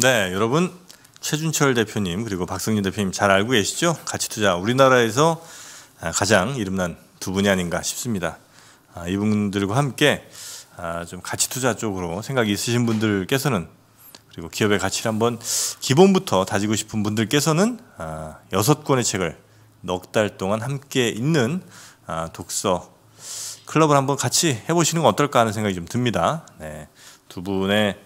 네, 여러분 최준철 대표님 그리고 박성윤 대표님 잘 알고 계시죠? 가치투자 우리나라에서 가장 이름난 두 분이 아닌가 싶습니다. 이분들과 함께 좀 가치투자 쪽으로 생각이 있으신 분들께서는, 그리고 기업의 가치를 한번 기본부터 다지고 싶은 분들께서는 6권의 책을 넉 달 동안 함께 읽는 독서 클럽을 한번 같이 해보시는 건 어떨까 하는 생각이 좀 듭니다. 네, 두 분의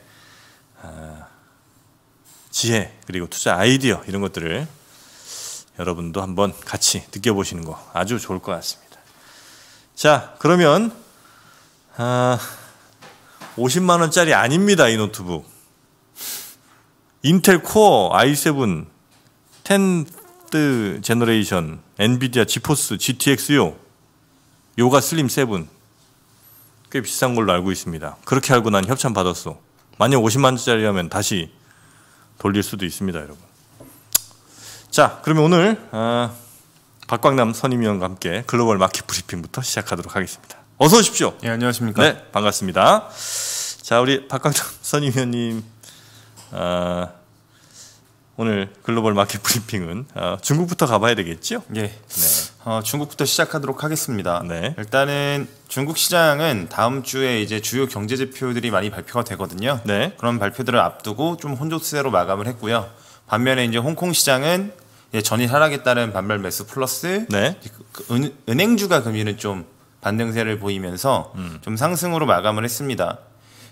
지혜 그리고 투자 아이디어 이런 것들을 여러분도 한번 같이 느껴보시는 거 아주 좋을 것 같습니다. 자, 그러면 50만원짜리 아닙니다. 이 노트북 인텔 코어 i7 10th 제너레이션 엔비디아 지포스 GTX-YO 요가 슬림7 꽤 비싼 걸로 알고 있습니다. 그렇게 알고 난 협찬 받았어. 만약 50만원짜리라면 다시 돌릴 수도 있습니다, 여러분. 자, 그러면 오늘 박광남 선임위원과 함께 글로벌 마켓 브리핑부터 시작하도록 하겠습니다. 어서 오십시오. 예, 안녕하십니까. 네, 반갑습니다. 자, 우리 박광남 선임위원님, 오늘 글로벌 마켓 브리핑은 중국부터 가봐야 되겠죠? 예. 네. 중국부터 시작하도록 하겠습니다. 네. 일단은 중국 시장은 다음 주에 이제 주요 경제 지표들이 많이 발표가 되거든요. 네. 그런 발표들을 앞두고 좀 혼조세로 마감을 했고요. 반면에 이제 홍콩 시장은 이제 전일 하락에 따른 반발 매수 플러스, 네, 은행주가 금리는 좀 반등세를 보이면서 좀 상승으로 마감을 했습니다.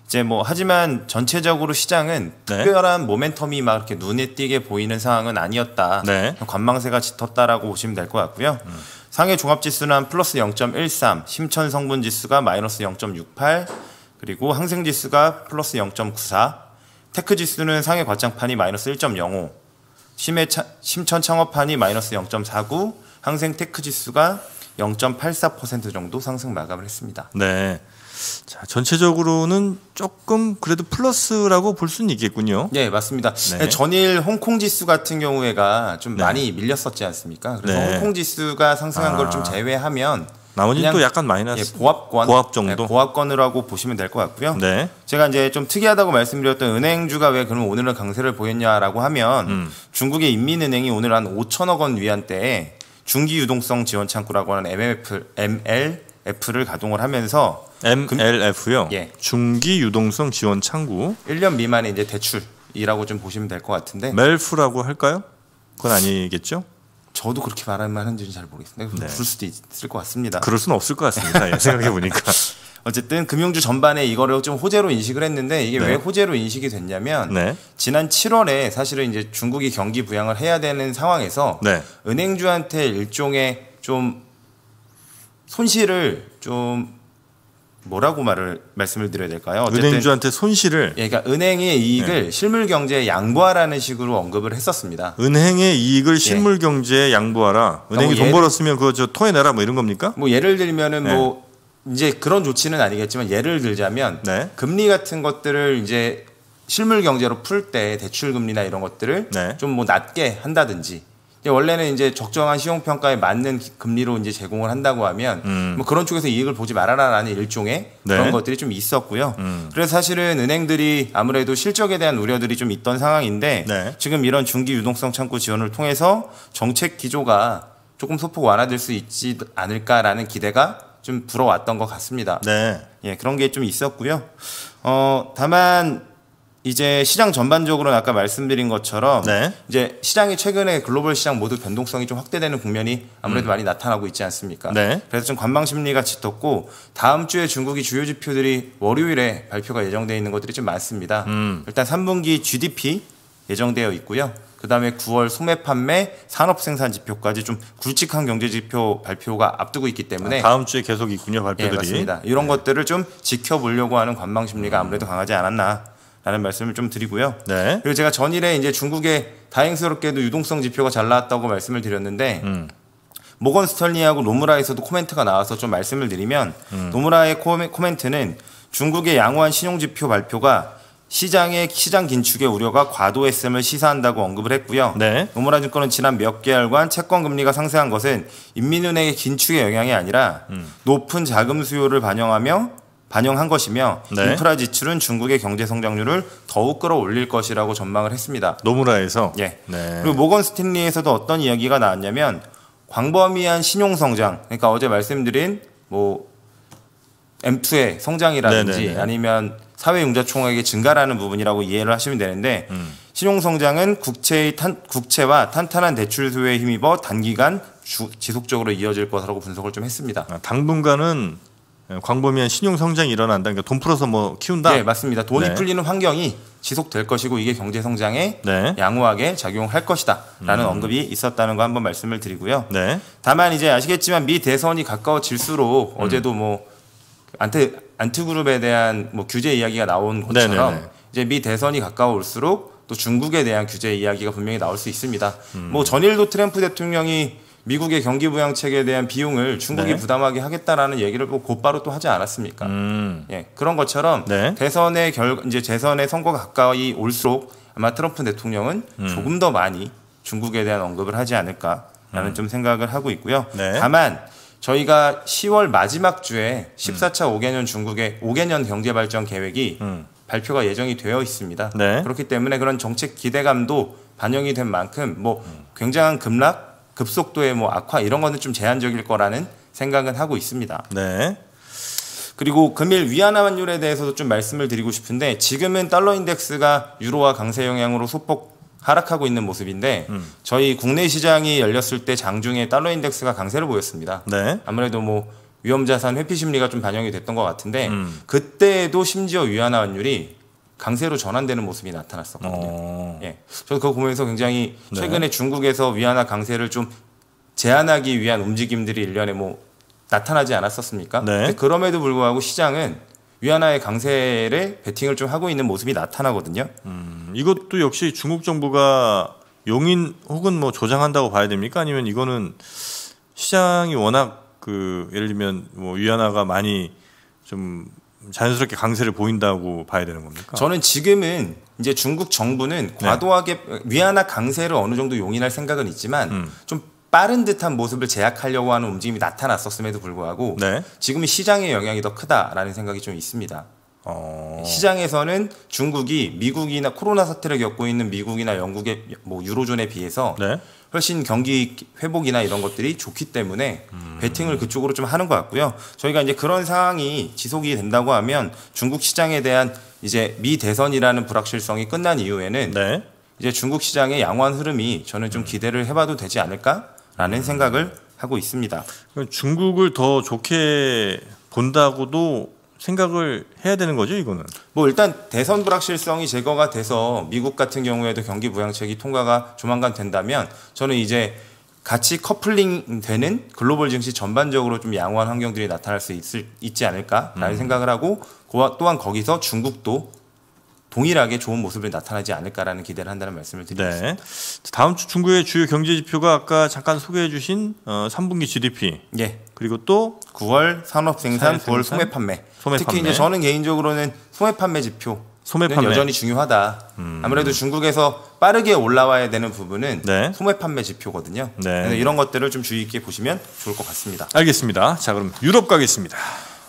이제 뭐 하지만 전체적으로 시장은, 네, 특별한 모멘텀이 막 이렇게 눈에 띄게 보이는 상황은 아니었다. 네. 관망세가 짙었다라고 보시면 될 것 같고요. 상해 종합지수는 플러스 0.13, 심천 성분지수가 마이너스 0.68, 그리고 항생지수가 플러스 0.94, 테크지수는 상해 과장판이 마이너스 1.05, 심천 창업판이 마이너스 0.49, 항생 테크지수가 0.84% 정도 상승 마감을 했습니다. 네. 자, 전체적으로는 조금 그래도 플러스라고 볼 수는 있겠군요. 네, 맞습니다. 네. 전일 홍콩 지수 같은 경우에가 좀, 네, 많이 밀렸었지 않습니까? 그래서, 네, 홍콩 지수가 상승한 걸 좀 제외하면 나머지는 또 약간 마이너스, 예, 고압권 정도, 네, 고압권이라고 보시면 될 것 같고요. 네. 제가 이제 좀 특이하다고 말씀드렸던 은행주가 왜 그럼 오늘은 강세를 보였냐라고 하면, 중국의 인민은행이 오늘 한 5천억 원 위안대에 중기 유동성 지원 창구라고 하는 MLF를 가동을 하면서, MLF요. 예. 중기 유동성 지원 창구. 1년 미만의 이제 대출이라고 좀 보시면 될 것 같은데. 멜프라고 할까요? 그건 아니겠죠? 저도 그렇게 말하는지는 잘 모르겠습니다. 네. 그럴 수도 있을 것 같습니다. 그럴 수는 없을 것 같습니다. 생각해 보니까. 어쨌든 금융주 전반에 이거를 좀 호재로 인식을 했는데, 이게, 네, 왜 호재로 인식이 됐냐면, 네, 지난 7월에 사실은 이제 중국이 경기 부양을 해야 되는 상황에서, 네, 은행주한테 일종의 좀 손실을 좀 뭐라고 말씀을 드려야 될까요? 어쨌든 은행주한테 손실을, 예, 그러니까 은행의 이익을, 예, 실물 경제에 양보하라는 식으로 언급을 했었습니다. 은행의 이익을 실물, 예, 경제에 양보하라. 은행이 돈 벌었으면 그거 저 토해내라 뭐 이런 겁니까? 뭐 예를 들면은, 예, 뭐 이제 그런 조치는 아니겠지만 예를 들자면, 네, 금리 같은 것들을 이제 실물 경제로 풀 때 대출 금리나 이런 것들을, 네, 좀 뭐 낮게 한다든지. 원래는 이제 적정한 시용평가에 맞는 금리로 이제 제공을 한다고 하면, 뭐 그런 쪽에서 이익을 보지 말아라라는 일종의, 네, 그런 것들이 좀 있었고요. 그래서 사실은 은행들이 아무래도 실적에 대한 우려들이 좀 있던 상황인데, 네, 지금 이런 중기 유동성 창구 지원을 통해서 정책 기조가 조금 소폭 완화될 수 있지 않을까라는 기대가 좀 불어왔던 것 같습니다. 네. 예, 그런 게 좀 있었고요. 다만 이제 시장 전반적으로는 아까 말씀드린 것처럼, 네, 이제 시장이 최근에 글로벌 시장 모두 변동성이 좀 확대되는 국면이 아무래도 많이 나타나고 있지 않습니까? 네. 그래서 좀 관망 심리가 짙었고, 다음 주에 중국이 주요 지표들이 월요일에 발표가 예정되어 있는 것들이 좀 많습니다. 일단 3분기 GDP 예정되어 있고요. 그 다음에 9월 소매 판매, 산업 생산 지표까지 좀 굵직한 경제 지표 발표가 앞두고 있기 때문에, 다음 주에 계속 있군요, 발표들이. 네, 맞습니다. 이런, 네, 것들을 좀 지켜보려고 하는 관망 심리가 아무래도 강하지 않았나 라는 말씀을 좀 드리고요. 네. 그리고 제가 전일에 이제 중국의 다행스럽게도 유동성 지표가 잘 나왔다고 말씀을 드렸는데, 모건 스털리하고 노무라에서도 코멘트가 나와서 좀 말씀을 드리면, 노무라의 코멘트는 중국의 양호한 신용지표 발표가 시장의 시장 긴축의 우려가 과도했음을 시사한다고 언급을 했고요. 네. 노무라 증권은 지난 몇 개월간 채권 금리가 상승한 것은 인민은행의 긴축의 영향이 아니라 높은 자금 수요를 반영하며 반영한 것이며 네. 인프라 지출은 중국의 경제 성장률을 더욱 끌어올릴 것이라고 전망을 했습니다. 노무라에서? 예. 네. 그리고 모건 스탠리에서도 어떤 이야기가 나왔냐면 광범위한 신용 성장, 그러니까 어제 말씀드린 뭐 M2의 성장이라든지 네네네. 아니면 사회융자총액의 증가라는 부분이라고 이해를 하시면 되는데 신용성장은 국채와 탄탄한 대출 수요에 힘입어 단기간 지속적으로 이어질 것이라고 분석을 좀 했습니다. 아, 당분간은 광범위한 신용성장이 일어난다. 그러니까 돈 풀어서 뭐 키운다? 네, 맞습니다. 돈이 네. 풀리는 환경이 지속될 것이고 이게 경제성장에 네. 양호하게 작용할 것이다 라는 언급이 있었다는 거 한번 말씀을 드리고요. 네. 다만 이제 아시겠지만 미 대선이 가까워질수록 어제도 뭐 안트그룹에 대한 뭐 규제 이야기가 나온 것처럼 네네네. 이제 미 대선이 가까워올수록 또 중국에 대한 규제 이야기가 분명히 나올 수 있습니다. 뭐 전일도 트럼프 대통령이 미국의 경기 부양책에 대한 비용을 중국이 네. 부담하게 하겠다라는 얘기를 곧바로 또 하지 않았습니까? 예, 그런 것처럼 네. 대선의 이제 재선의 선거가 가까이 올수록 아마 트럼프 대통령은 조금 더 많이 중국에 대한 언급을 하지 않을까라는 좀 생각을 하고 있고요. 네. 다만 저희가 10월 마지막 주에 14차 5개년 중국의 5개년 경제발전 계획이 발표가 예정이 되어 있습니다. 네. 그렇기 때문에 그런 정책 기대감도 반영이 된 만큼 뭐 굉장한 급락, 급속도의 뭐 악화 이런 거는 좀 제한적일 거라는 생각은 하고 있습니다. 네. 그리고 금일 위안화환율에 대해서도 좀 말씀을 드리고 싶은데 지금은 달러 인덱스가 유로화 강세 영향으로 소폭 하락하고 있는 모습인데 저희 국내 시장이 열렸을 때 장중에 달러 인덱스가 강세를 보였습니다. 네. 아무래도 뭐 위험자산 회피 심리가 좀 반영이 됐던 것 같은데 그때도 심지어 위안화 환율이 강세로 전환되는 모습이 나타났었거든요. 예, 저도 그거 보면서 굉장히 최근에 네. 중국에서 위안화 강세를 좀 제한하기 위한 움직임들이 일련에 뭐 나타나지 않았었습니까? 네. 근데 그럼에도 불구하고 시장은 위안화의 강세를 베팅을 좀 하고 있는 모습이 나타나거든요. 이것도 역시 중국 정부가 용인 혹은 뭐 조장한다고 봐야 됩니까? 아니면 이거는 시장이 워낙 그 예를 들면 뭐 위안화가 많이 좀 자연스럽게 강세를 보인다고 봐야 되는 겁니까? 저는 지금은 이제 중국 정부는 과도하게 네. 위안화 강세를 어느 정도 용인할 생각은 있지만 좀 빠른 듯한 모습을 제약하려고 하는 움직임이 나타났었음에도 불구하고 네. 지금은 시장의 영향이 더 크다라는 생각이 좀 있습니다. 시장에서는 중국이 미국이나 코로나 사태를 겪고 있는 미국이나 영국의 뭐 유로존에 비해서 네. 훨씬 경기 회복이나 이런 것들이 좋기 때문에 베팅을 그쪽으로 좀 하는 것 같고요. 저희가 이제 그런 상황이 지속이 된다고 하면 중국 시장에 대한 이제 미 대선이라는 불확실성이 끝난 이후에는 네. 이제 중국 시장의 양호한 흐름이 저는 좀 기대를 해봐도 되지 않을까? 라는 생각을 하고 있습니다. 중국을 더 좋게 본다고도 생각을 해야 되는 거죠, 이거는? 뭐 일단 대선 불확실성이 제거가 돼서 미국 같은 경우에도 경기 부양책이 통과가 조만간 된다면 저는 이제 같이 커플링 되는 글로벌 증시 전반적으로 좀 양호한 환경들이 나타날 수 있지 않을까라는 생각을 하고 또한 거기서 중국도 동일하게 좋은 모습을 나타나지 않을까라는 기대를 한다는 말씀을 드리겠습니다. 네. 다음 주 중국의 주요 경제 지표가 아까 잠깐 소개해 주신 3분기 GDP. 예. 그리고 또 9월 산업생산, 9월 소매판매. 특히 이제 저는 개인적으로는 소매판매 지표. 소매판매 여전히 중요하다. 아무래도 중국에서 빠르게 올라와야 되는 부분은 네. 소매판매 지표거든요. 네. 그래서 이런 것들을 좀 주의 있게 보시면 좋을 것 같습니다. 알겠습니다. 자, 그럼 유럽 가겠습니다.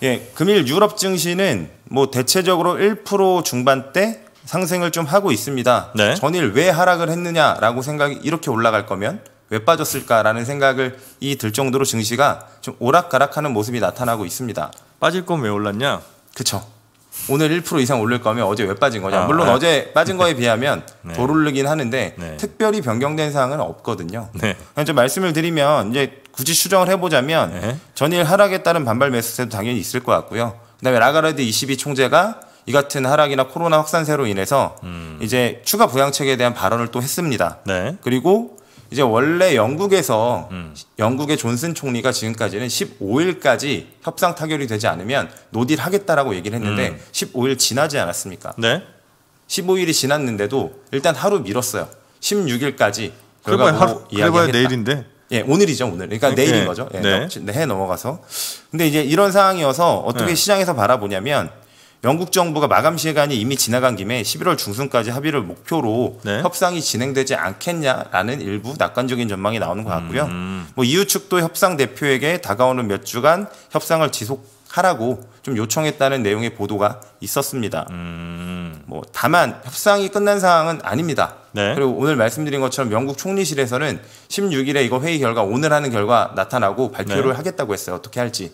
예, 금일 유럽 증시는 뭐 대체적으로 1% 중반대 상승을 좀 하고 있습니다. 네. 전일 왜 하락을 했느냐라고 생각이 이렇게 올라갈 거면 왜 빠졌을까라는 생각을 들 정도로 증시가 좀 오락가락하는 모습이 나타나고 있습니다. 빠질 거면 왜 올랐냐? 그쵸. 오늘 1% 이상 오를 거면 어제 왜 빠진 거냐? 물론 네. 어제 빠진 거에 비하면 네. 덜 오르긴 하는데 네. 특별히 변경된 사항은 없거든요. 네. 좀 말씀을 드리면 이제 굳이 추정을 해보자면 네. 전일 하락에 따른 반발 매수세도 당연히 있을 것 같고요. 그다음에 라가르드 22 총재가 이 같은 하락이나 코로나 확산세로 인해서 이제 추가 부양책에 대한 발언을 또 했습니다. 네. 그리고 이제 원래 영국에서 영국의 존슨 총리가 지금까지는 15일까지 협상 타결이 되지 않으면 노딜 하겠다라고 얘기를 했는데 15일 지나지 않았습니까? 네. 15일이 지났는데도 일단 하루 미뤘어요. 16일까지 결과로 이야기했다. 그래봐야 내일인데. 예, 오늘이죠, 오늘. 그러니까 네. 내일인 거죠. 예, 네. 해 넘어가서. 근데 이제 이런 상황이어서 어떻게 네. 시장에서 바라보냐면 영국 정부가 마감 시간이 이미 지나간 김에 11월 중순까지 합의를 목표로 네. 협상이 진행되지 않겠냐라는 일부 낙관적인 전망이 나오는 것 같고요. 뭐 EU 측도 협상 대표에게 다가오는 몇 주간 협상을 지속 하라고 좀 요청했다는 내용의 보도가 있었습니다. 뭐 다만 협상이 끝난 사항은 아닙니다. 네. 그리고 오늘 말씀드린 것처럼 영국 총리실에서는 16일에 이거 회의 결과 오늘 하는 결과 나타나고 발표를 네. 하겠다고 했어요. 어떻게 할지.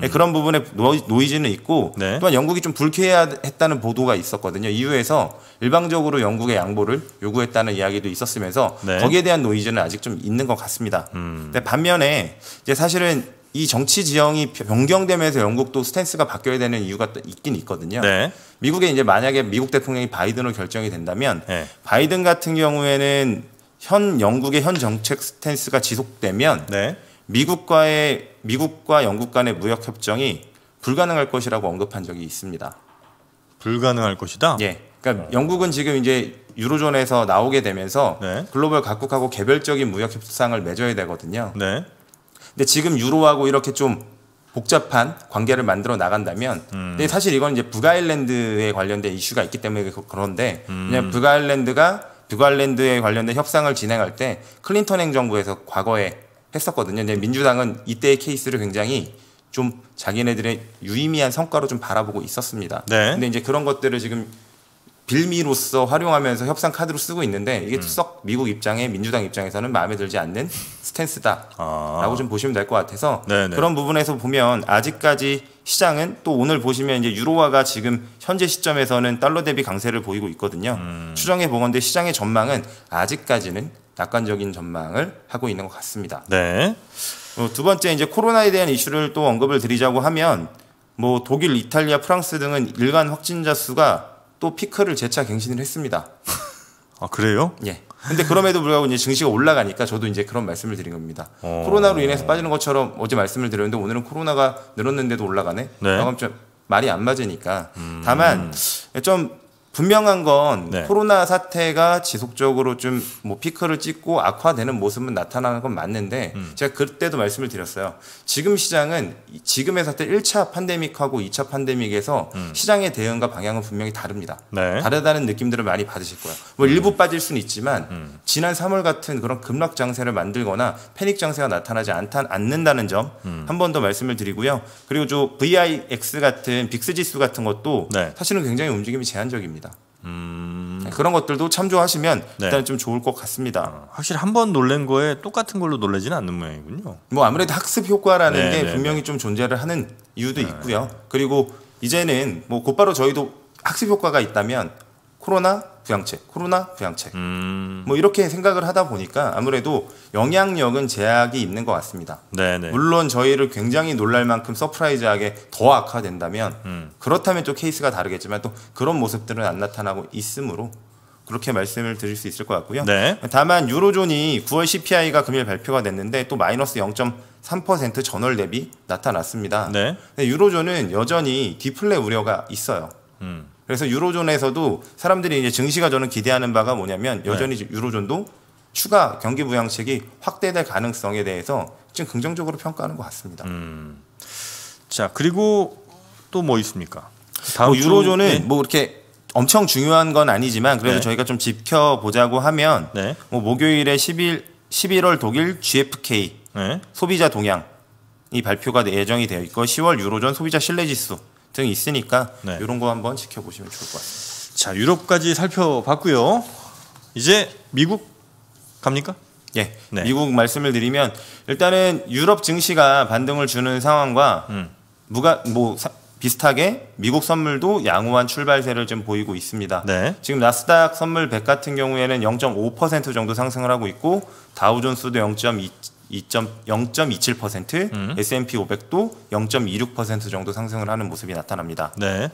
네, 그런 부분에 노이즈는 있고 네. 또한 영국이 좀 불쾌했다는 보도가 있었거든요. EU에서 일방적으로 영국의 양보를 요구했다는 이야기도 있었으면서 네. 거기에 대한 노이즈는 아직 좀 있는 것 같습니다. 근데 반면에 이제 사실은 이 정치 지형이 변경되면서 영국도 스탠스가 바뀌어야 되는 이유가 있긴 있거든요. 네. 미국에 이제 만약에 미국 대통령이 바이든으로 결정이 된다면 네. 바이든 같은 경우에는 현 영국의 현 정책 스탠스가 지속되면 네. 미국과 영국 간의 무역 협정이 불가능할 것이라고 언급한 적이 있습니다. 불가능할 것이다? 예. 그러니까 영국은 지금 이제 유로존에서 나오게 되면서 네. 글로벌 각국하고 개별적인 무역 협상을 맺어야 되거든요. 네. 근데 지금 유로하고 이렇게 좀 복잡한 관계를 만들어 나간다면 근데 사실 이건 이제 북아일랜드에 관련된 이슈가 있기 때문에 그런데 그냥 북아일랜드에 관련된 협상을 진행할 때 클린턴 행정부에서 과거에 했었거든요. 근데 민주당은 이때의 케이스를 굉장히 좀 자기네들의 유의미한 성과로 좀 바라보고 있었습니다. 네. 근데 이제 그런 것들을 지금 빌미로서 활용하면서 협상 카드로 쓰고 있는데 이게 썩 미국 입장에 민주당 입장에서는 마음에 들지 않는 스탠스다라고 아. 좀 보시면 될 것 같아서 네네. 그런 부분에서 보면 아직까지 시장은 또 오늘 보시면 이제 유로화가 지금 현재 시점에서는 달러 대비 강세를 보이고 있거든요. 추정해 보건대 시장의 전망은 아직까지는 낙관적인 전망을 하고 있는 것 같습니다. 네. 두 번째 이제 코로나에 대한 이슈를 또 언급을 드리자고 하면 뭐 독일, 이탈리아, 프랑스 등은 일간 확진자 수가 또 피크를 재차 갱신을 했습니다. 아 그래요? 예. 근데 그럼에도 불구하고 이제 증시가 올라가니까 저도 이제 그런 말씀을 드린 겁니다. 코로나로 인해서 빠지는 것처럼 어제 말씀을 드렸는데 오늘은 코로나가 늘었는데도 올라가네. 네. 좀 말이 안 맞으니까. 다만 좀 분명한 건 네. 코로나 사태가 지속적으로 좀 뭐 피크를 찍고 악화되는 모습은 나타나는 건 맞는데 제가 그때도 말씀을 드렸어요. 지금 시장은 지금의 사태 1차 팬데믹하고 2차 팬데믹에서 시장의 대응과 방향은 분명히 다릅니다. 네. 다르다는 느낌들을 많이 받으실 거예요. 뭐 일부 빠질 수는 있지만 지난 3월 같은 그런 급락 장세를 만들거나 패닉 장세가 나타나지 않는다는 점 한 번 더 말씀을 드리고요. 그리고 저 VIX 같은 빅스 지수 같은 것도 네. 사실은 굉장히 움직임이 제한적입니다. 그런 것들도 참조하시면 네. 일단 좀 좋을 것 같습니다. 확실히 한 번 놀란 거에 똑같은 걸로 놀라지는 않는 모양이군요. 뭐 아무래도 학습 효과라는 네, 게 네, 분명히 네. 좀 존재를 하는 이유도 네. 있고요. 그리고 이제는 뭐 곧바로 저희도 학습 효과가 있다면 코로나 부양책, 코로나 부양책 뭐 이렇게 생각을 하다 보니까 아무래도 영향력은 제약이 있는 것 같습니다. 네네. 물론 저희를 굉장히 놀랄 만큼 서프라이즈하게 더 악화된다면 그렇다면 또 케이스가 다르겠지만 또 그런 모습들은 안 나타나고 있으므로 그렇게 말씀을 드릴 수 있을 것 같고요. 네. 다만 유로존이 9월 CPI가 금일 발표가 됐는데 또 마이너스 0.3% 전월 대비 나타났습니다. 네. 근데 유로존은 여전히 디플레 우려가 있어요. 그래서 유로존에서도 사람들이 이제 증시가 저는 기대하는 바가 뭐냐면 여전히 네. 유로존도 추가 경기 부양책이 확대될 가능성에 대해서 지금 긍정적으로 평가하는 것 같습니다. 자 그리고 또 뭐 있습니까? 다음 뭐 유로존은 네. 뭐 이렇게 엄청 중요한 건 아니지만 그래도 네. 저희가 좀 지켜보자고 하면 네. 뭐 목요일에 11월 독일 GFK 네. 소비자 동향이 발표가 예정이 되어 있고 10월 유로존 소비자 신뢰지수 등 있으니까 네. 이런 거 한번 지켜보시면 좋을 것 같습니다. 자 유럽까지 살펴봤고요. 이제 미국 갑니까? 예, 네. 미국 말씀을 드리면 일단은 유럽 증시가 반등을 주는 상황과 비슷하게 미국 선물도 양호한 출발세를 좀 보이고 있습니다. 네. 지금 나스닥 선물 100 같은 경우에는 0.5% 정도 상승을 하고 있고 다우존스도 0.27%, S&P 500도 0.26% 정도 상승을 하는 모습이 나타납니다. 네.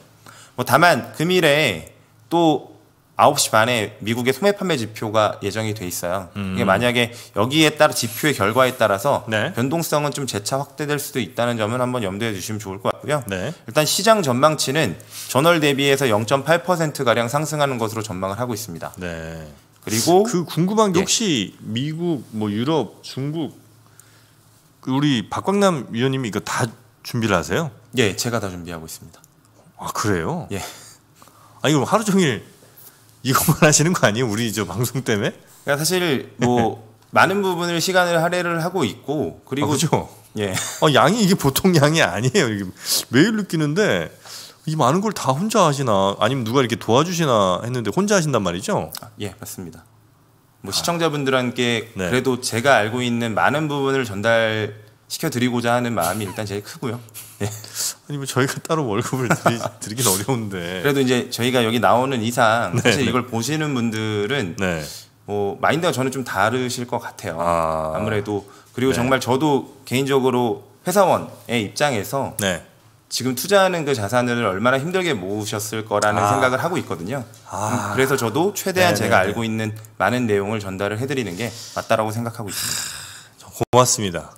뭐 다만 금일에 또 9시 반에 미국의 소매 판매 지표가 예정이 돼 있어요. 이게 만약에 여기에 따라 지표의 결과에 따라서 네. 변동성은 좀 재차 확대될 수도 있다는 점은 한번 염두에 두시면 좋을 것 같고요. 네. 일단 시장 전망치는 전월 대비해서 0.8%가량 상승하는 것으로 전망을 하고 있습니다. 네. 그리고 그 궁금한 게 혹시 예. 미국, 뭐 유럽, 중국 우리 박광남 위원님이 이거 다 준비를 하세요? 예, 제가 다 준비하고 있습니다. 아 그래요? 예. 아니 그럼 하루 종일 이것만 하시는 거 아니에요? 우리 저 방송 때문에? 그러니까 사실 뭐 많은 부분을 시간을 할애를 하고 있고 그리고 아, 그렇죠? 예. 양이 이게 보통 양이 아니에요. 이게 매일 느끼는데 이 많은 걸 다 혼자 하시나 아니면 누가 이렇게 도와주시나 했는데 혼자 하신단 말이죠? 예, 맞습니다. 뭐 시청자분들한테 네. 그래도 제가 알고 있는 많은 부분을 전달시켜드리고자 하는 마음이 일단 제일 크고요. 예. 아니 뭐 저희가 따로 월급을 드리긴 어려운데 그래도 이제 저희가 여기 나오는 이상 사실 네. 이걸 보시는 분들은 네. 뭐 마인드가 저는 좀 다르실 것 같아요. 아무래도 그리고 네. 정말 저도 개인적으로 회사원의 입장에서 네. 지금 투자하는 그 자산을 얼마나 힘들게 모으셨을 거라는 생각을 하고 있거든요. 그래서 저도 최대한 네네네. 제가 알고 있는 많은 내용을 전달을 해드리는 게 맞다라고 생각하고 있습니다. 고맙습니다.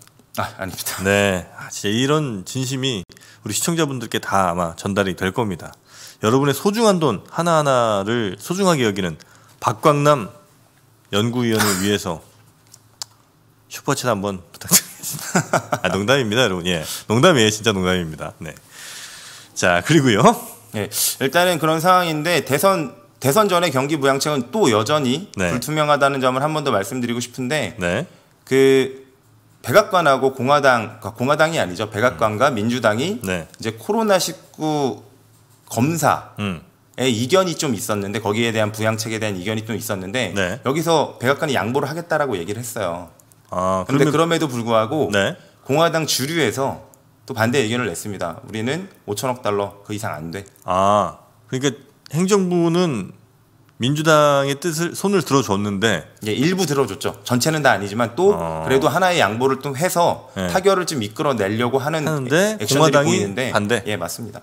아닙니다. 네, 진짜 이런 진심이 우리 시청자분들께 다 아마 전달이 될 겁니다. 여러분의 소중한 돈 하나하나를 소중하게 여기는 박광남 연구위원을 위해서 슈퍼챗 한번 부탁드리겠습니다. 농담입니다, 여러분. 예, 농담이에요, 진짜 농담입니다. 네. 자, 그리고요. 네, 일단은 그런 상황인데 대선 전에 경기 부양책은 또 여전히 네. 불투명하다는 점을 한 번 더 말씀드리고 싶은데 네. 그 백악관하고 공화당이 아니죠. 백악관과 민주당이 네. 이제 코로나19 검사. 이견이 좀 있었는데 거기에 대한 부양책에 대한 이견이 좀 있었는데 네. 여기서 백악관이 양보를 하겠다라고 얘기를 했어요. 그런데 그럼에도 불구하고 네. 공화당 주류에서 또 반대 의견을 냈습니다. 우리는 5천억 달러 그 이상 안 돼. 그러니까 행정부는 민주당의 뜻을 손을 들어줬는데 예, 일부 들어줬죠. 전체는 다 아니지만 또 그래도 하나의 양보를 좀 해서 네. 타결을 좀 이끌어내려고 하는데 액션들이 보이는데 반대. 예, 맞습니다.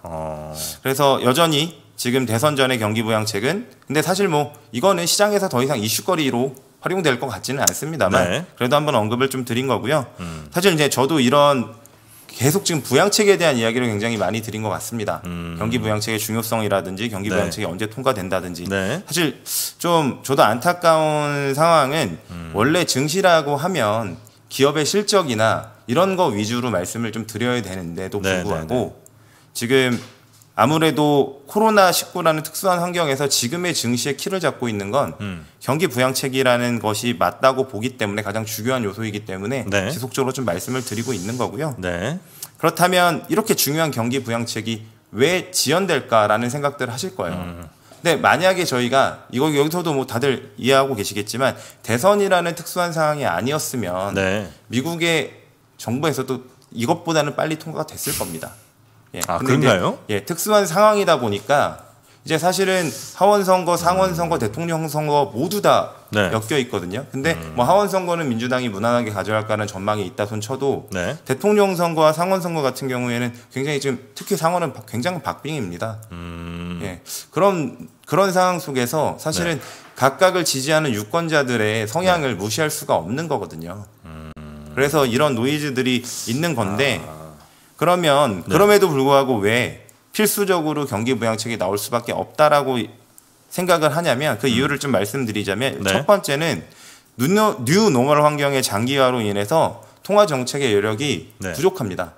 그래서 여전히 지금 대선 전의 경기부양책은 근데 사실 뭐 이거는 시장에서 더 이상 이슈거리로 활용될 것 같지는 않습니다만 네. 그래도 한번 언급을 좀 드린 거고요. 사실 이제 저도 이런 계속 지금 부양책에 대한 이야기를 굉장히 많이 드린 것 같습니다. 경기부양책의 중요성이라든지 경기부양책이 네. 언제 통과된다든지 네. 사실 좀 저도 안타까운 상황은 원래 증시라고 하면 기업의 실적이나 이런 거 위주로 말씀을 좀 드려야 되는데도 불구하고 네, 네, 네. 지금 아무래도 코로나19라는 특수한 환경에서 지금의 증시의 키를 잡고 있는 건 경기 부양책이라는 것이 맞다고 보기 때문에 가장 중요한 요소이기 때문에 네. 지속적으로 좀 말씀을 드리고 있는 거고요. 네. 그렇다면 이렇게 중요한 경기 부양책이 왜 지연될까라는 생각들을 하실 거예요. 근데 만약에 저희가 이거 여기서도 뭐 다들 이해하고 계시겠지만 대선이라는 특수한 상황이 아니었으면 네. 미국의 정부에서도 이것보다는 빨리 통과가 됐을 겁니다. 예, 그런가요? 예, 특수한 상황이다 보니까 이제 사실은 하원 선거, 상원 선거, 대통령 선거 모두 다 네. 엮여 있거든요. 근데 뭐 하원 선거는 민주당이 무난하게 가져갈까는 전망이 있다 손쳐도 네. 대통령 선거와 상원 선거 같은 경우에는 굉장히 지금 특히 상원은 굉장히 박빙입니다. 예, 그런 상황 속에서 사실은 네. 각각을 지지하는 유권자들의 성향을 네. 무시할 수가 없는 거거든요. 그래서 이런 노이즈들이 있는 건데. 그러면 네. 그럼에도 불구하고 왜 필수적으로 경기 부양책이 나올 수밖에 없다라고 생각을 하냐면 그 이유를 좀 말씀드리자면 네. 첫 번째는 뉴 노멀 환경의 장기화로 인해서 통화 정책의 여력이 네. 부족합니다.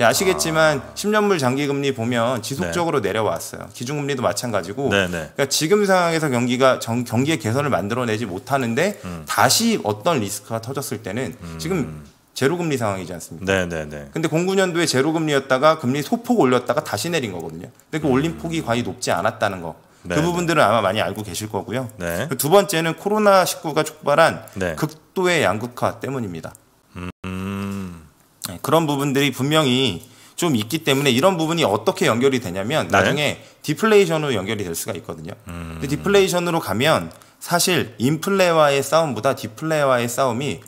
예, 아시겠지만 10년물 장기금리 보면 지속적으로 네. 내려왔어요. 기준금리도 마찬가지고 네, 네. 그러니까 지금 상황에서 경기의 개선을 만들어내지 못하는데 다시 어떤 리스크가 터졌을 때는 지금 제로금리 상황이지 않습니까? 네네네. 근데 09년도에 제로금리였다가 금리 소폭 올렸다가 다시 내린 거거든요. 근데 그 올린 폭이 과히 높지 않았다는 거. 네네. 그 부분들은 아마 많이 알고 계실 거고요. 네. 두 번째는 코로나19가 촉발한 네. 극도의 양극화 때문입니다. 네, 그런 부분들이 분명히 좀 있기 때문에 이런 부분이 어떻게 연결이 되냐면 네. 나중에 디플레이션으로 연결이 될 수가 있거든요. 근데 디플레이션으로 가면 사실 인플레와의 싸움보다 디플레와의 싸움이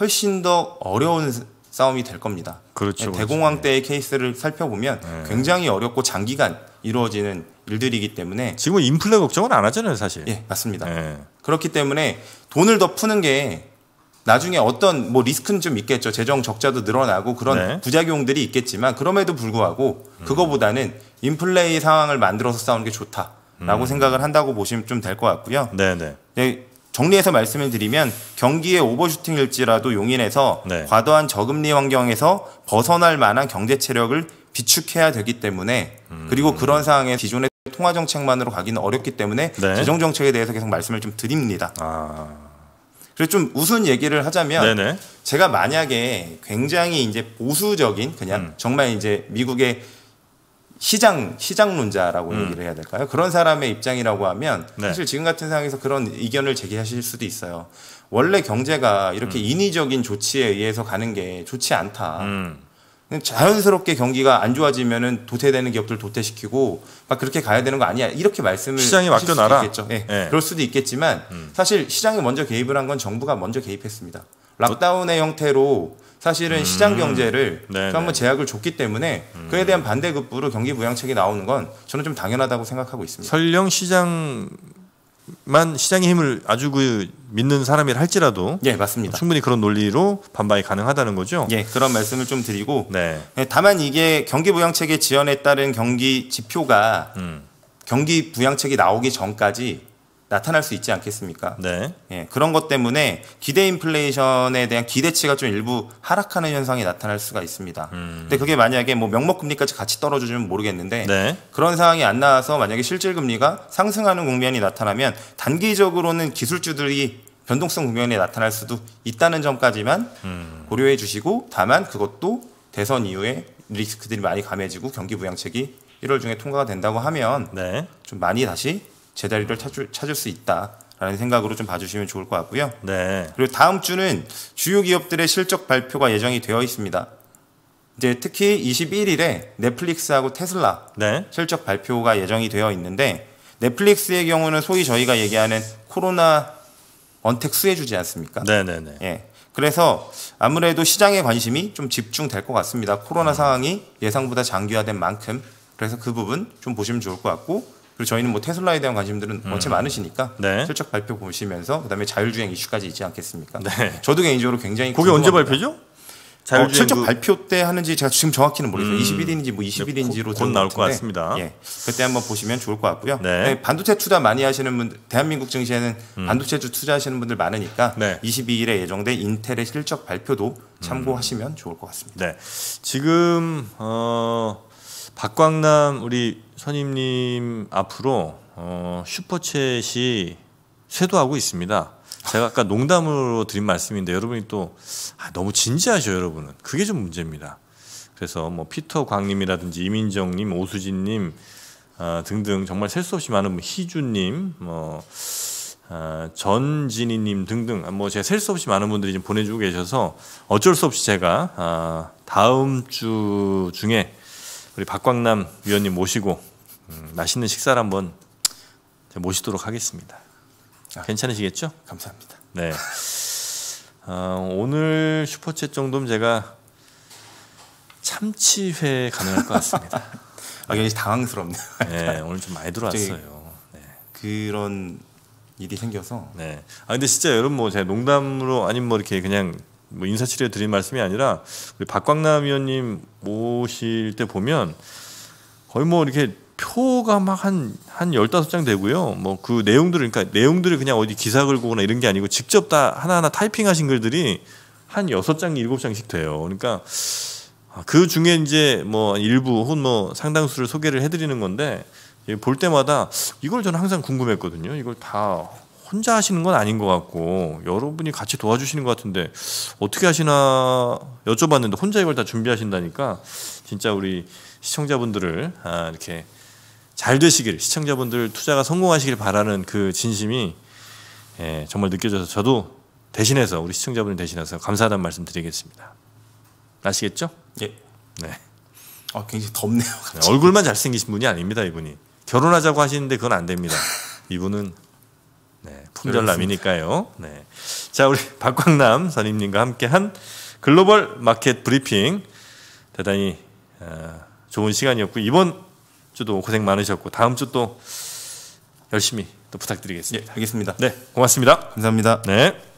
훨씬 더 어려운 싸움이 될 겁니다. 그렇죠, 대공황 그렇죠. 때의 케이스를 살펴보면 네. 굉장히 어렵고 장기간 이루어지는 일들이기 때문에 지금 인플레 걱정은 안 하잖아요, 사실. 예, 맞습니다. 네. 그렇기 때문에 돈을 더 푸는 게 나중에 어떤 뭐 리스크는 좀 있겠죠. 재정 적자도 늘어나고 그런 네. 부작용들이 있겠지만 그럼에도 불구하고 그거보다는 인플레의 상황을 만들어서 싸우는 게 좋다라고 생각을 한다고 보시면 좀 될 것 같고요. 네네. 네. 정리해서 말씀을 드리면 경기의 오버슈팅일지라도 용인해서 네. 과도한 저금리 환경에서 벗어날 만한 경제 체력을 비축해야 되기 때문에 그리고 그런 상황에 기존의 통화정책만으로 가기는 어렵기 때문에 네. 재정정책에 대해서 계속 말씀을 좀 드립니다. 그리고 좀 우스운 얘기를 하자면 네네. 제가 만약에 굉장히 이제 보수적인 그냥 정말 이제 미국의 시장론자라고 얘기를 해야 될까요? 그런 사람의 입장이라고 하면 네. 사실 지금 같은 상황에서 그런 의견을 제기하실 수도 있어요. 원래 경제가 이렇게 인위적인 조치에 의해서 가는 게 좋지 않다. 자연스럽게 경기가 안 좋아지면은 도태되는 기업들 도태시키고 막 그렇게 가야 되는 거 아니야? 이렇게 말씀을 시장에 맡겨놔라. 네. 네. 그럴 수도 있겠지만 사실 시장이 먼저 개입을 한 건 정부가 먼저 개입했습니다. 락다운의 형태로 사실은 시장 경제를 한번 제약을 줬기 때문에 그에 대한 반대급부로 경기 부양책이 나오는 건 저는 좀 당연하다고 생각하고 있습니다. 설령 시장의 힘을 아주 믿는 사람이라 할지라도 예, 맞습니다. 충분히 그런 논리로 반발이 가능하다는 거죠. 예, 그런 말씀을 좀 드리고 네. 다만 이게 경기 부양책의 지연에 따른 경기 지표가 경기 부양책이 나오기 전까지 나타날 수 있지 않겠습니까? 네. 예, 그런 것 때문에 기대 인플레이션에 대한 기대치가 좀 일부 하락하는 현상이 나타날 수가 있습니다. 근데 그게 만약에 뭐 명목금리까지 같이 떨어지면 모르겠는데 네. 그런 상황이 안 나와서 만약에 실질금리가 상승하는 국면이 나타나면 단기적으로는 기술주들이 변동성 국면에 나타날 수도 있다는 점까지만 고려해 주시고 다만 그것도 대선 이후에 리스크들이 많이 감해지고 경기 부양책이 1월 중에 통과가 된다고 하면 네. 좀 많이 다시 제자리를 찾을 수 있다라는 생각으로 좀 봐주시면 좋을 것 같고요. 네. 그리고 다음 주는 주요 기업들의 실적 발표가 예정이 되어 있습니다. 이제 특히 21일에 넷플릭스하고 테슬라 네. 실적 발표가 예정이 되어 있는데 넷플릭스의 경우는 소위 저희가 얘기하는 코로나 언택 수혜주지 않습니까? 네네네. 예. 그래서 아무래도 시장의 관심이 좀 집중될 것 같습니다. 코로나 상황이 예상보다 장기화된 만큼 그래서 그 부분 좀 보시면 좋을 것 같고. 그리고 저희는 뭐 테슬라에 대한 관심들은 원체 많으시니까 네. 실적 발표 보시면서 그다음에 자율주행 이슈까지 있지 않겠습니까? 네. 저도 개인적으로 굉장히 그게 궁금합니다. 언제 발표죠? 자율주행 실적 발표 때 하는지 제가 지금 정확히는 모르겠어요. 21일인지 뭐 20일인지로 곧 나올 것 같습니다. 예, 그때 한번 보시면 좋을 것 같고요. 네. 반도체 투자 많이 하시는 분들, 대한민국 증시에는 반도체 주 투자하시는 분들 많으니까 네. 22일에 예정된 인텔의 실적 발표도 참고하시면 좋을 것 같습니다. 네. 지금 박광남 우리 선임님 앞으로 슈퍼챗이 쇄도하고 있습니다. 제가 아까 농담으로 드린 말씀인데 여러분이 또 너무 진지하셔요. 여러분은 그게 좀 문제입니다. 그래서 뭐 피터 광님이라든지 이민정님, 오수진님 등등 정말 셀 수 없이 많은 분, 희주님, 뭐 전진희님 등등 뭐 제가 셀 수 없이 많은 분들이 지금 보내주고 계셔서 어쩔 수 없이 제가 다음 주 중에 우리 박광남 위원님 모시고 맛있는 식사를 한번 모시도록 하겠습니다. 괜찮으시겠죠? 감사합니다. 네. 오늘 슈퍼챗 정도면 제가 참치회 가능할 것 같습니다. 아, 굉장히 당황스럽네요. 네, 오늘 좀 많이 들어왔어요. 네. 그런 일이 생겨서. 네. 아 근데 진짜 여러분 뭐 제가 농담으로 아니면 뭐 이렇게 그냥 뭐 인사치레 드린 말씀이 아니라 우리 박광남 위원님 모실 때 보면 거의 뭐 이렇게 표가 막 한 15장 되고요. 뭐 그 내용들을 그러니까 내용들을 그냥 어디 기사 긁거나 이런 게 아니고 직접 다 하나하나 타이핑하신 글들이 한 6장, 7장씩 돼요. 그러니까 그 중에 이제 뭐 일부 혹은 뭐 상당수를 소개를 해드리는 건데 볼 때마다 이걸 저는 항상 궁금했거든요. 이걸 다 혼자 하시는 건 아닌 것 같고 여러분이 같이 도와주시는 것 같은데 어떻게 하시나 여쭤봤는데 혼자 이걸 다 준비하신다니까 진짜 우리 시청자분들을 이렇게 잘 되시길 시청자분들 투자가 성공하시길 바라는 그 진심이 예, 정말 느껴져서 저도 대신해서 우리 시청자분을 대신해서 감사하다는 말씀 드리겠습니다. 아시겠죠? 예. 네. 아 굉장히 덥네요. 갑자기. 얼굴만 잘생기신 분이 아닙니다. 이분이 결혼하자고 하시는데 그건 안 됩니다. 이분은 네, 품절남이니까요. 네. 자, 우리 박광남 선임님과 함께한 글로벌 마켓 브리핑 대단히 좋은 시간이었고 이번 주도 고생 많으셨고 다음 주 또 열심히 또 부탁드리겠습니다. 예, 알겠습니다. 네, 고맙습니다. 감사합니다. 네.